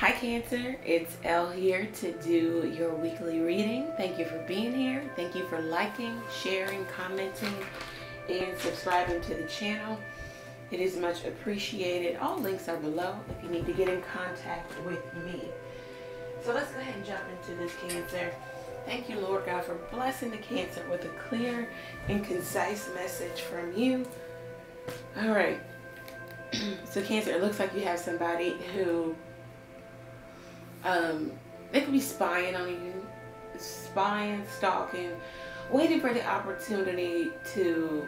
Hi Cancer, it's Elle here to do your weekly reading. Thank you for being here. Thank you for liking, sharing, commenting, and subscribing to the channel. It is much appreciated. All links are below if you need to get in contact with me. So let's go ahead and jump into this, Cancer. Thank you, Lord God, for blessing the Cancer with a clear and concise message from you. All right. So Cancer, it looks like you have somebody who they could be spying on you, stalking, waiting for the opportunity to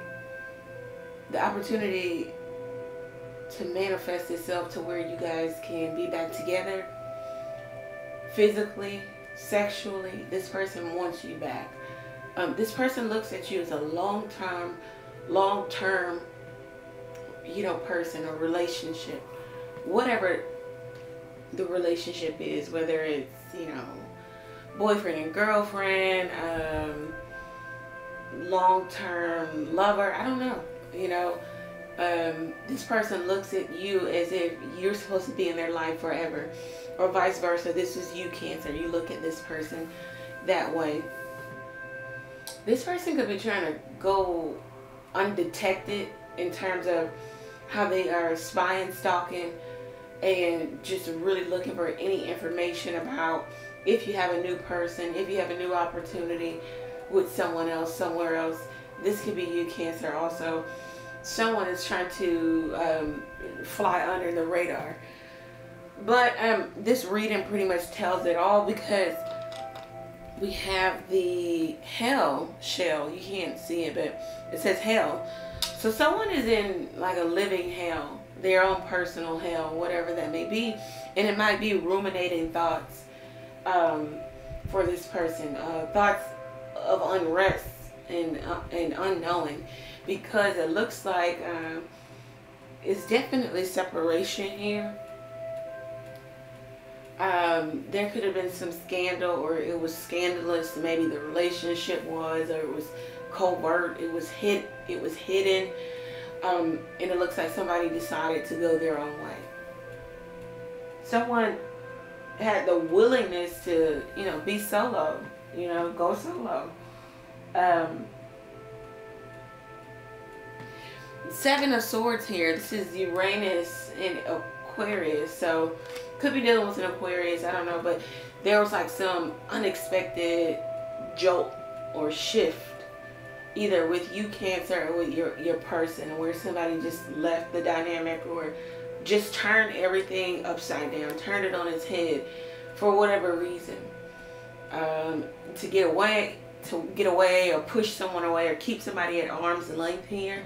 manifest itself to where you guys can be back together physically, sexually. This person wants you back. This person looks at you as a long-term, you know, person or relationship, whatever the relationship is, whether it's, you know, boyfriend and girlfriend, long-term lover, I don't know, you know. This person looks at you as if you're supposed to be in their life forever, or vice versa. This is you, Cancer. You look at this person that way. This person could be trying to go undetected in terms of how they are spying, stalking, and just really looking for any information about if you have a new person, if you have a new opportunity with someone else, somewhere else. This could be you, Cancer, also. Someone is trying to fly under the radar. But this reading pretty much tells it all, because we have the hell shell. You can't see it, but it says hell. So someone is in like a living hell, their own personal hell, whatever that may be. And it might be ruminating thoughts for this person, thoughts of unrest and unknowing, because it looks like it's definitely separation here. There could have been some scandal, or it was scandalous. Maybe the relationship was, or it was covert, it was hidden. And it looks like somebody decided to go their own way. Someone had the willingness to, you know, be solo, you know, go solo. Seven of Swords here. This is Uranus in Aquarius, so could be dealing with an Aquarius, I don't know, but there was like some unexpected jolt or shift, either with you, Cancer, or with your person, where somebody just left the dynamic or just turned everything upside down, turned it on its head for whatever reason, to get away or push someone away or keep somebody at arm's length here,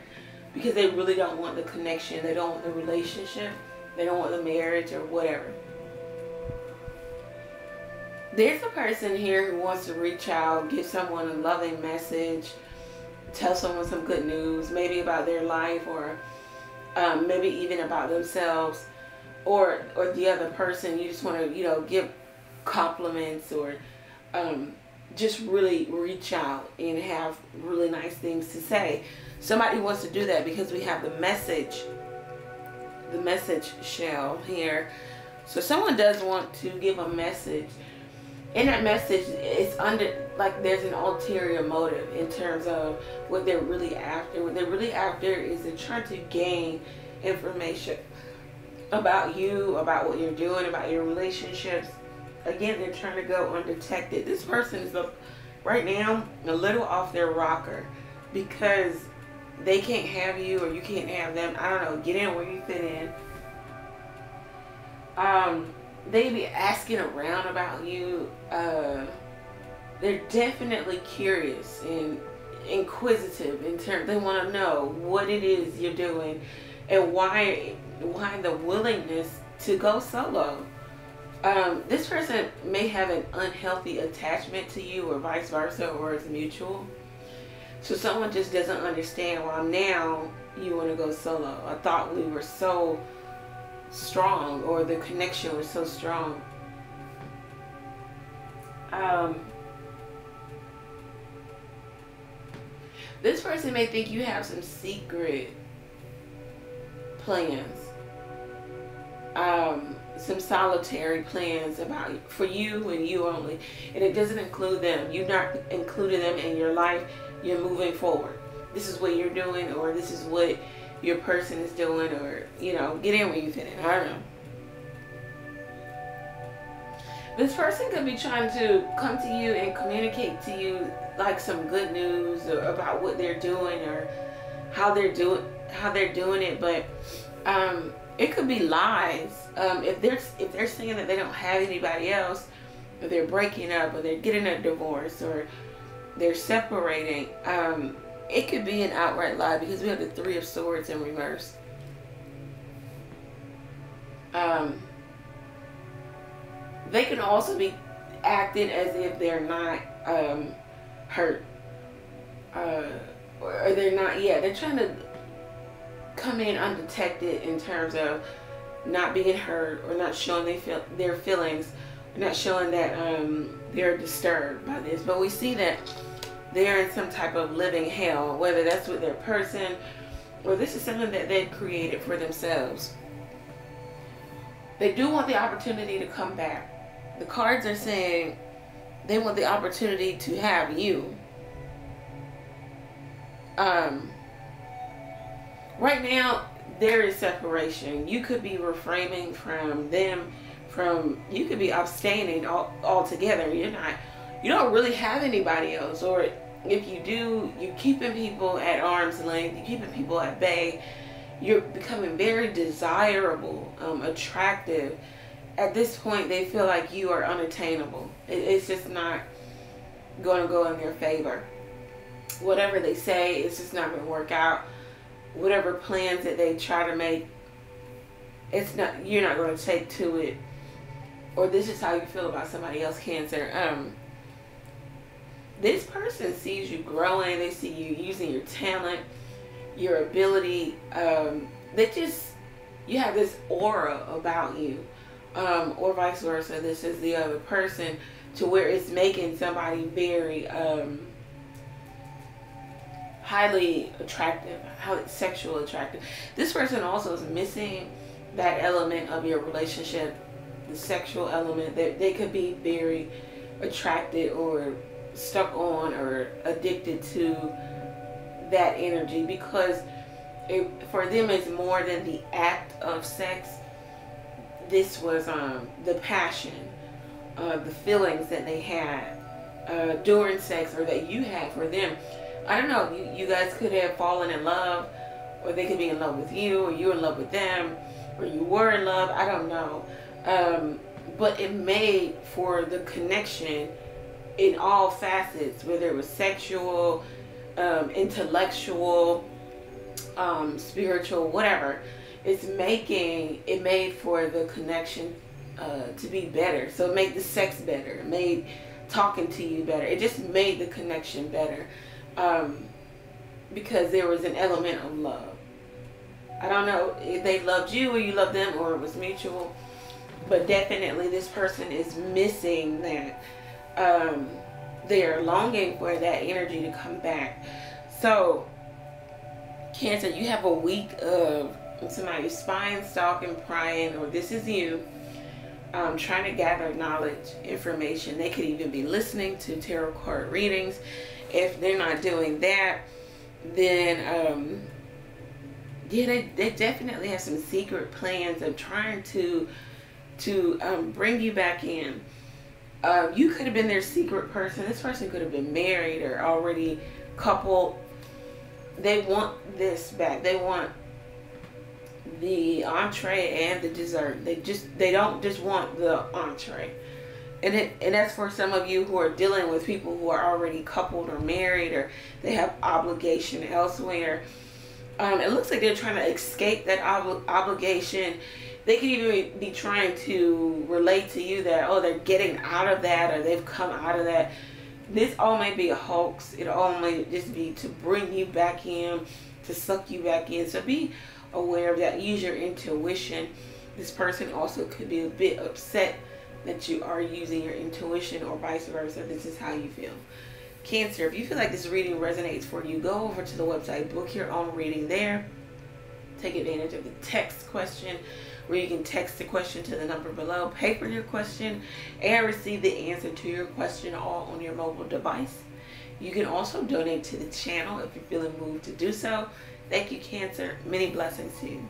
because they really don't want the connection, they don't want the relationship, they don't want the marriage or whatever. There's a person here who wants to reach out, give someone a loving message, tell someone some good news, maybe about their life, or maybe even about themselves, or the other person. You just want to, you know, give compliments, or just really reach out and have really nice things to say. Somebody wants to do that because we have the message shell here. So someone does want to give a message. In that message, it's under, like, there's an ulterior motive in terms of what they're really after. What they're really after is they're trying to gain information about you, about what you're doing, about your relationships. Again, they're trying to go undetected. This person is right now a little off their rocker, because they can't have you or you can't have them. I don't know. Get in where you fit in. They be asking around about you. They're definitely curious and inquisitive in terms. They want to know what it is you're doing and why the willingness to go solo. This person may have an unhealthy attachment to you, or vice versa, or it's mutual. So someone just doesn't understand why now you want to go solo. I thought we were so strong, or the connection was so strong. This person may think you have some secret plans. some solitary plans about for you and you only, and it doesn't include them. You've not included them in your life. You're moving forward. This is what you're doing, or this is what your person is doing, or, you know, get in where you fit in. I don't know. This person could be trying to come to you and communicate to you like some good news or about what they're doing or how they're doing it, but it could be lies. If they're saying that they don't have anybody else, or they're breaking up, or they're getting a divorce, or they're separating, it could be an outright lie, because we have the Three of Swords in reverse. They can also be acting as if they're not hurt, or they're not. Yeah, they're trying to come in undetected in terms of not being hurt or not showing their feelings, not showing that they're disturbed by this. But we see that they're in some type of living hell, whether that's with their person or this is something that they've created for themselves. They do want the opportunity to come back. The cards are saying they want the opportunity to have you. Right now, there is separation. You could be refraining from them, you could be abstaining altogether. You don't really have anybody else, or if you do, you're keeping people at arm's length, you're keeping people at bay. You're becoming very desirable, attractive. At this point, they feel like you are unattainable. It's just not going to go in their favor. Whatever they say, it's just not going to work out. Whatever plans that they try to make, it's not. You're not going to take to it. Or this is how you feel about somebody else, Cancer. This person sees you growing. They see you using your talent, your ability. You have this aura about you, or vice versa. This is the other person, to where it's making somebody very highly attractive, highly sexual attractive. This person also is missing that element of your relationship, the sexual element. They could be very attracted or stuck on or addicted to that energy, because for them it's more than the act of sex. This was the passion, the feelings that they had during sex, or that you had for them. I don't know, you guys could have fallen in love, or they could be in love with you, or you're in love with them, or you were in love. I don't know, but it made for the connection in all facets, whether it was sexual, intellectual, spiritual, whatever. It made for the connection to be better. So it made the sex better, it made talking to you better, it just made the connection better, because there was an element of love. I don't know if they loved you or you loved them, or it was mutual, but definitely this person is missing that. They are longing for that energy to come back. So, Cancer, you have a week of somebody spying, stalking, prying, or this is you, trying to gather knowledge, information. They could even be listening to tarot card readings. If they're not doing that, then yeah, they definitely have some secret plans of trying to bring you back in. You could have been their secret person. This person could have been married or already coupled. They want this back. They want the entree and the dessert. They don't just want the entree. And that's for some of you who are dealing with people who are already coupled or married, or they have obligation elsewhere. It looks like they're trying to escape that obligation. They could even be trying to relate to you that, oh, they're getting out of that, or they've come out of that. This all may be a hoax. It all may just be to bring you back in, to suck you back in. So be aware of that. Use your intuition. This person also could be a bit upset that you are using your intuition, or vice versa. This is how you feel. Cancer, if you feel like this reading resonates for you, go over to the website, book your own reading there. Take advantage of the text question. where you can text the question to the number below, pay for your question, and receive the answer to your question all on your mobile device. You can also donate to the channel if you're feeling moved to do so. Thank you, Cancer. Many blessings to you.